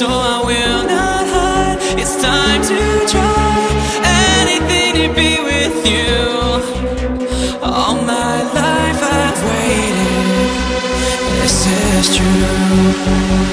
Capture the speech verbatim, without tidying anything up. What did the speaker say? so I will not hide. It's time to try anything to be with you. All my life I've waited, this is true.